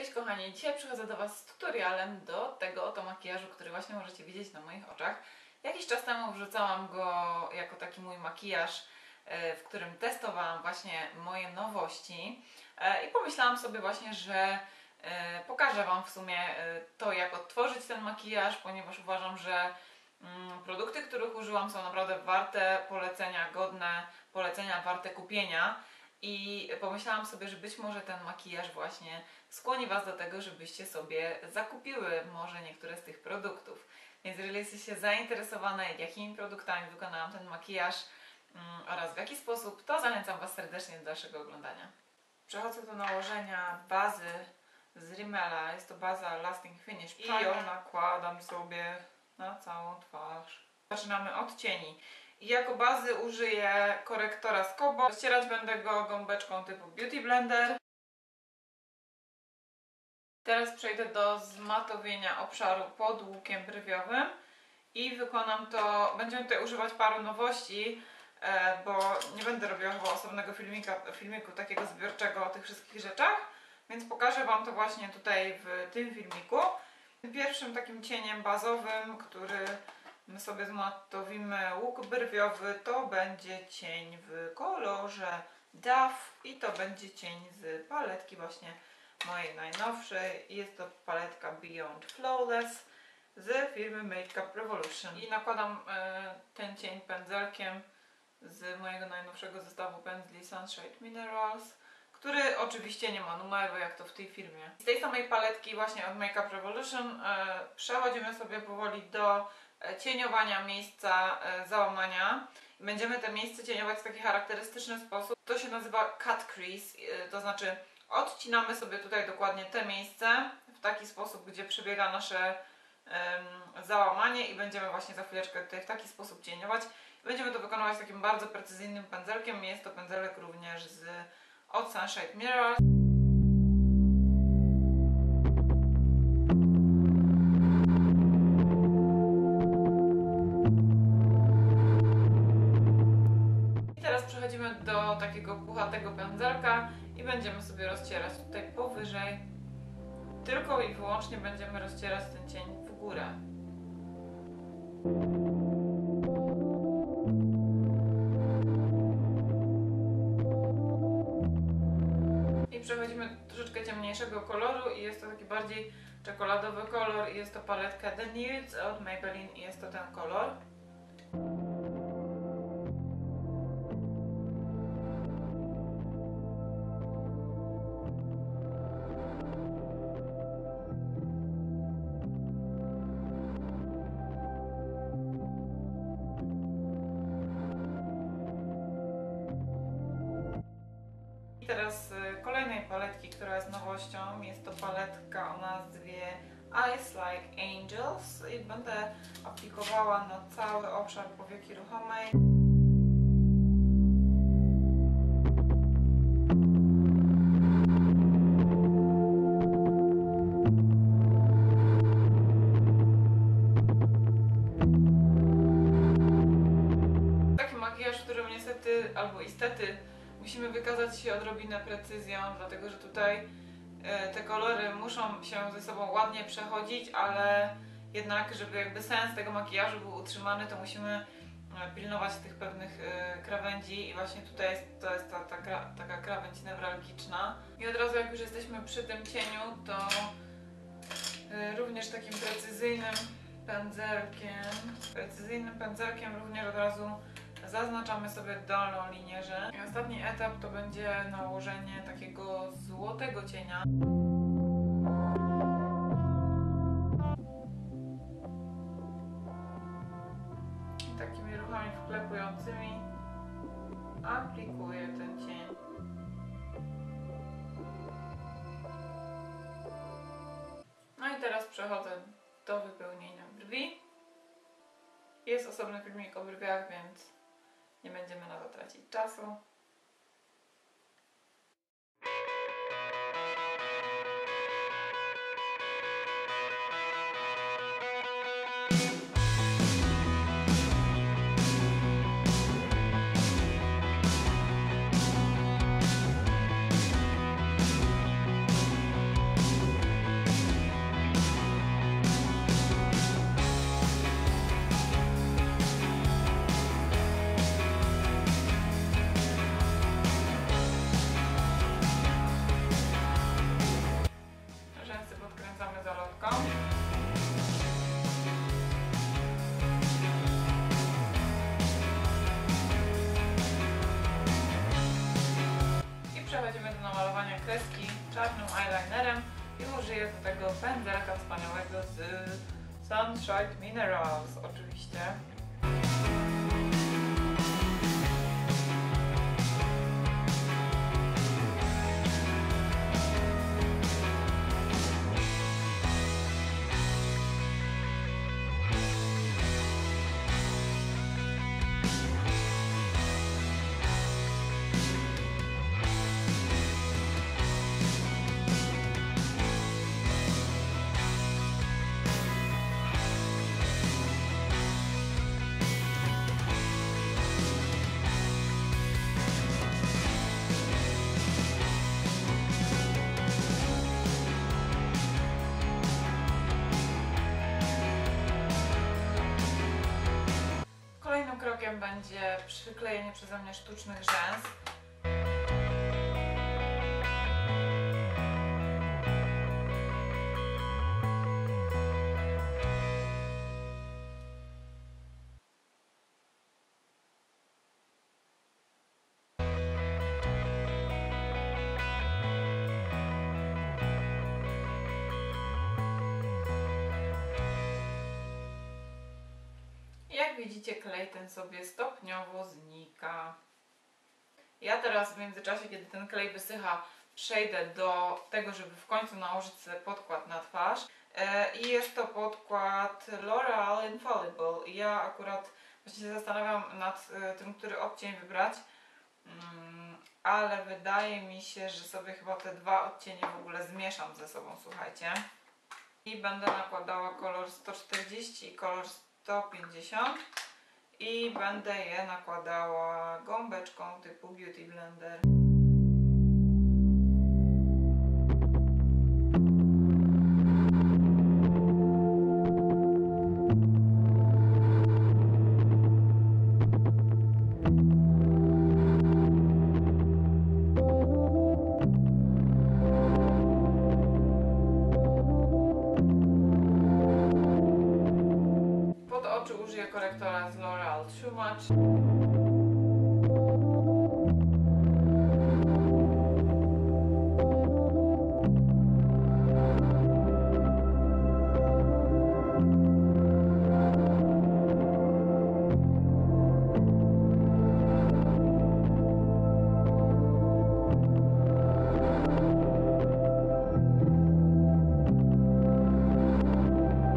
Cześć kochani, dzisiaj przychodzę do Was z tutorialem do tego oto makijażu, który właśnie możecie widzieć na moich oczach. Jakiś czas temu wrzucałam go jako taki mój makijaż, w którym testowałam właśnie moje nowości i pomyślałam sobie właśnie, że pokażę Wam w sumie to, jak odtworzyć ten makijaż, ponieważ uważam, że produkty, których użyłam, są naprawdę warte polecenia, godne polecenia, warte kupienia. I pomyślałam sobie, że być może ten makijaż właśnie skłoni Was do tego, żebyście sobie zakupiły może niektóre z tych produktów. Więc jeżeli jesteście zainteresowane, jakimi produktami wykonałam ten makijaż oraz w jaki sposób, to zachęcam Was serdecznie do dalszego oglądania. Przechodzę do nałożenia bazy z Rimmela. Jest to baza Lasting Finish i ją nakładam sobie na całą twarz. Zaczynamy od cieni. I jako bazy użyję korektora z Kobo. Rozcierać będę go gąbeczką typu Beauty Blender. Teraz przejdę do zmatowienia obszaru pod łukiem brwiowym i wykonam to. Będziemy tutaj używać paru nowości, bo nie będę robiła chyba osobnego filmiku takiego zbiorczego o tych wszystkich rzeczach, więc pokażę Wam to właśnie tutaj w tym filmiku. Pierwszym takim cieniem bazowym, który my sobie zmatowimy łuk brwiowy, to będzie cień w kolorze Dove i to będzie cień z paletki właśnie mojej najnowszej. Jest to paletka Beyond Flawless z firmy Makeup Revolution. I nakładam ten cień pędzelkiem z mojego najnowszego zestawu pędzli Sunshade Minerals, który oczywiście nie ma numeru, jak to w tej firmie. Z tej samej paletki właśnie od Makeup Revolution przechodzimy sobie powoli do cieniowania miejsca załamania. Będziemy te miejsce cieniować w taki charakterystyczny sposób. To się nazywa cut crease, to znaczy odcinamy sobie tutaj dokładnie te miejsce w taki sposób, gdzie przebiega nasze załamanie i będziemy właśnie za chwileczkę tutaj w taki sposób cieniować. Będziemy to wykonywać takim bardzo precyzyjnym pędzelkiem. Jest to pędzelek również od Sunshade Minerals. Do takiego puchatego pędzelka i będziemy sobie rozcierać tutaj powyżej. Tylko i wyłącznie będziemy rozcierać ten cień w górę. I przechodzimy do troszeczkę ciemniejszego koloru i jest to taki bardziej czekoladowy kolor i jest to paletka The Nudes od Maybelline i jest to ten kolor. Teraz kolejnej paletki, która jest nowością, jest to paletka o nazwie Eyes Like Angels i będę aplikowała na cały obszar powieki ruchomej. Taki makijaż, w którym niestety albo istety musimy wykazać się odrobinę precyzją, dlatego że tutaj te kolory muszą się ze sobą ładnie przechodzić, ale jednak, żeby jakby sens tego makijażu był utrzymany, to musimy pilnować tych pewnych krawędzi i właśnie tutaj to jest taka krawędź newralgiczna. I od razu, jak już jesteśmy przy tym cieniu, to również takim precyzyjnym pędzelkiem również od razu zaznaczamy sobie dolną linię rzęs. I ostatni etap to będzie nałożenie takiego złotego cienia. I takimi ruchami wklepującymi aplikuję ten cień. No i teraz przechodzę do wypełnienia brwi. Jest osobny filmik o brwiach, więc nie będziemy na to tracić czasu. czarnym eyelinerem i użyję do tego pędzelka wspaniałego z Sunshade Minerals oczywiście. Kolejnym krokiem będzie przyklejenie przeze mnie sztucznych rzęs. Jak widzicie, klej ten sobie stopniowo znika. Ja teraz w międzyczasie, kiedy ten klej wysycha, przejdę do tego, żeby w końcu nałożyć sobie podkład na twarz. I jest to podkład L'Oreal Infallible. Ja akurat właśnie się zastanawiam nad tym, który odcień wybrać, ale wydaje mi się, że sobie chyba te dwa odcienie w ogóle zmieszam ze sobą, słuchajcie. I będę nakładała kolor 140 i kolor 150 i będę je nakładała gąbeczką typu Beauty Blender. Użyję korektora z L'Oreal Too Much.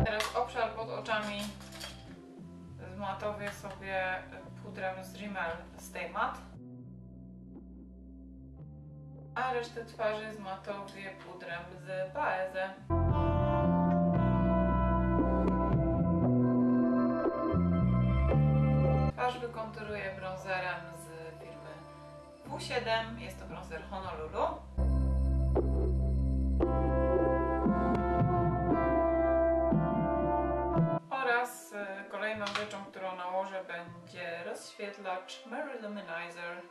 Teraz obszar pod oczami zmatowię sobie pudrem z Rimmel Stay Matte, a resztę twarzy zmatowię pudrem z Paezę. Twarz wykonturuję bronzerem z firmy W7, jest to bronzer Honolulu. Teraz kolejną rzeczą, którą nałożę, będzie rozświetlacz Mary Lou Manizer.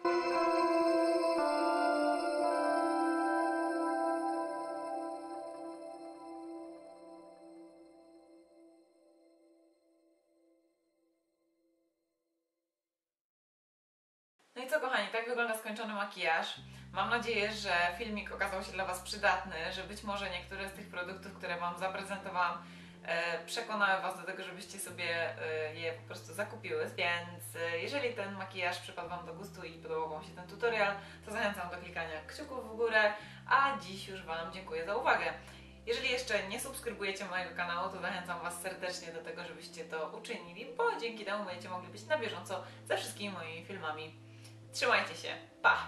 No i co, kochani, tak wygląda skończony makijaż. Mam nadzieję, że filmik okazał się dla Was przydatny, że być może niektóre z tych produktów, które Wam zaprezentowałam, przekonały Was do tego, żebyście sobie je po prostu zakupiły. Więc jeżeli ten makijaż przypadł Wam do gustu i podobał Wam się ten tutorial, to zachęcam do klikania kciuków w górę, a dziś już Wam dziękuję za uwagę. Jeżeli jeszcze nie subskrybujecie mojego kanału, to zachęcam Was serdecznie do tego, żebyście to uczynili, bo dzięki temu będziecie mogli być na bieżąco ze wszystkimi moimi filmami. Trzymajcie się, pa!